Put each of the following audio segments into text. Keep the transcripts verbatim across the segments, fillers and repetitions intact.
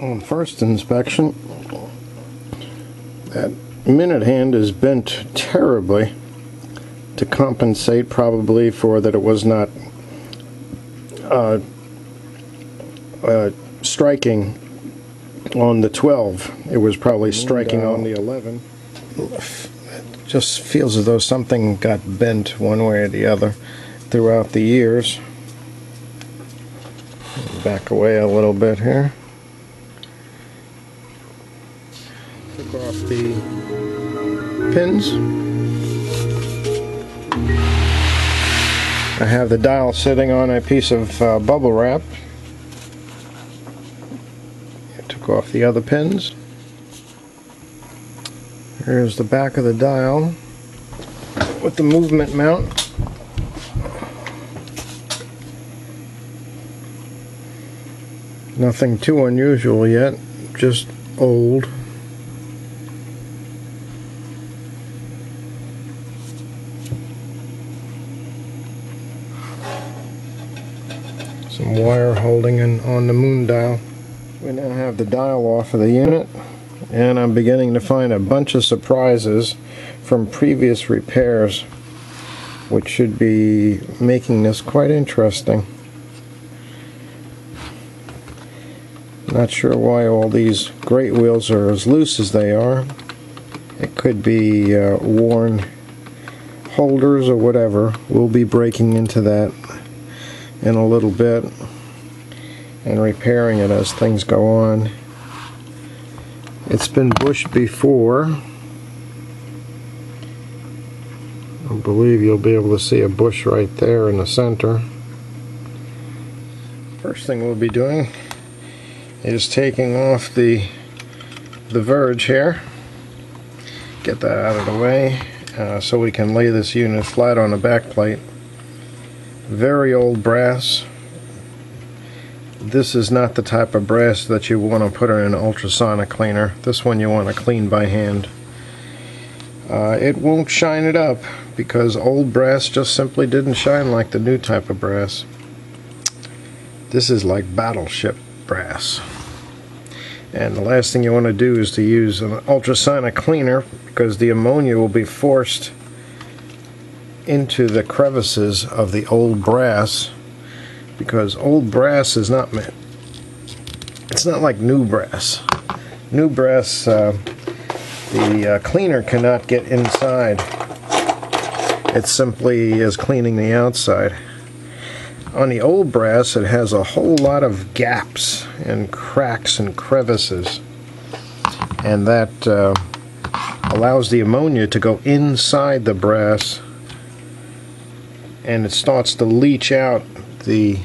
On first inspection, that minute hand is bent terribly to compensate probably for that it was not uh, uh, striking on the twelve. It was probably striking and, uh, on the eleven. It just feels as though something got bent one way or the other throughout the years. Back away a little bit here. Took off the pins. I have the dial sitting on a piece of uh, bubble wrap. I took off the other pins. Here's the back of the dial with the movement mount. Nothing too unusual yet, just old. Some wire holding in on the moon dial. We now have the dial off of the unit, and I'm beginning to find a bunch of surprises from previous repairs, which should be making this quite interesting. Not sure why all these great wheels are as loose as they are. It could be uh, worn holders or whatever. We'll be breaking into that in a little bit and repairing it as things go on. It's been bushed before. I believe you'll be able to see a bush right there in the center. First thing we'll be doing is taking off the the verge here. Get that out of the way uh, so we can lay this unit flat on the back plate. Very old brass. This is not the type of brass that you want to put in an ultrasonic cleaner. This one you want to clean by hand. Uh, it won't shine it up because old brass just simply didn't shine like the new type of brass. This is like battleship brass. And the last thing you want to do is to use an ultrasonic cleaner because the ammonia will be forced into the crevices of the old brass, because old brass is not meant, it's not like new brass. New brass, uh, the uh, cleaner cannot get inside. It simply is cleaning the outside. On the old brass, it has a whole lot of gaps and cracks and crevices, and that uh, allows the ammonia to go inside the brass, and it starts to leach out the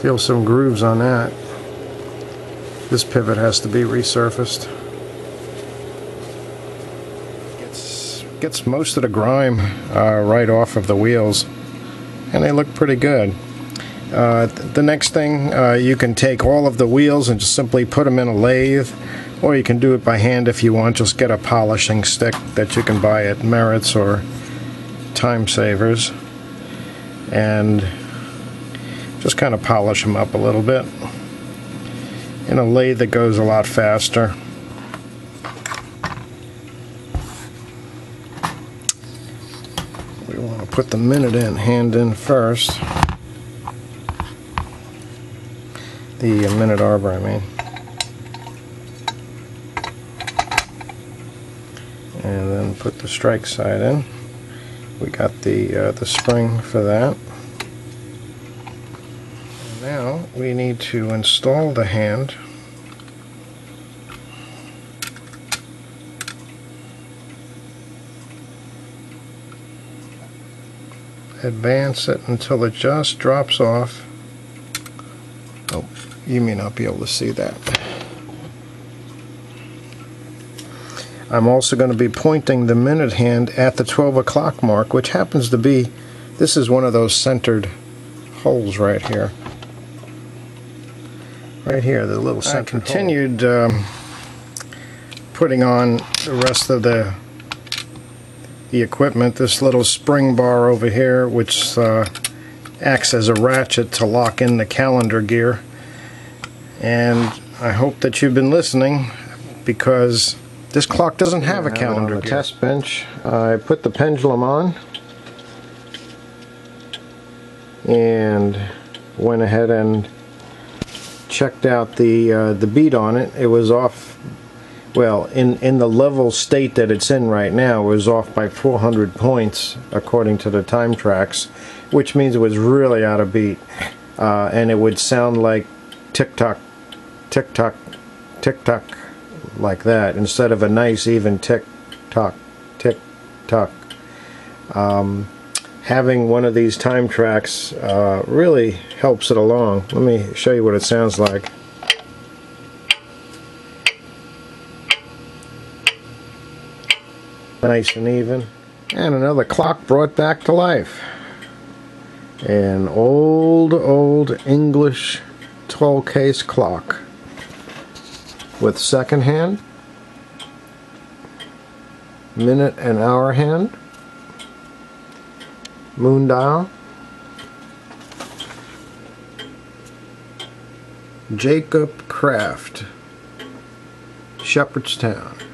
feel some grooves on that. This pivot has to be resurfaced. Gets, gets most of the grime uh, right off of the wheels, and they look pretty good. Uh, the next thing, uh, you can take all of the wheels and just simply put them in a lathe, or you can do it by hand if you want. Just get a polishing stick that you can buy at Merritt's or Time Savers, and just kind of polish them up a little bit. In a lathe that goes a lot faster. We want to put the minute hand in first. The minute arbor, I mean. And then put the strike side in. We got the, uh, the spring for that. Now we need to install the hand. Advance it until it just drops off. Oh, you may not be able to see that. I'm also going to be pointing the minute hand at the twelve o'clock mark, which happens to be, this is one of those centered holes right here. Right here, the little centered hole. I continued um, putting on the rest of the the equipment. This little spring bar over here, which uh, acts as a ratchet to lock in the calendar gear. And I hope that you've been listening, because this clock doesn't have a calendar gear. On the test bench, I put the pendulum on and went ahead and checked out the uh, the beat on it. It was off. Well, in in the level state that it's in right now, it was off by four hundred points according to the time tracks, which means it was really out of beat, uh, and it would sound like tick-tock, tick-tock, tick-tock, like that, instead of a nice even tick-tock, tick-tock. Um, having one of these time tracks uh, really helps it along. Let me show you what it sounds like. Nice and even, and another clock brought back to life. An old, old English toll case clock with second hand, minute and hour hand, moon dial, Jacob Craft, Shepherdstown.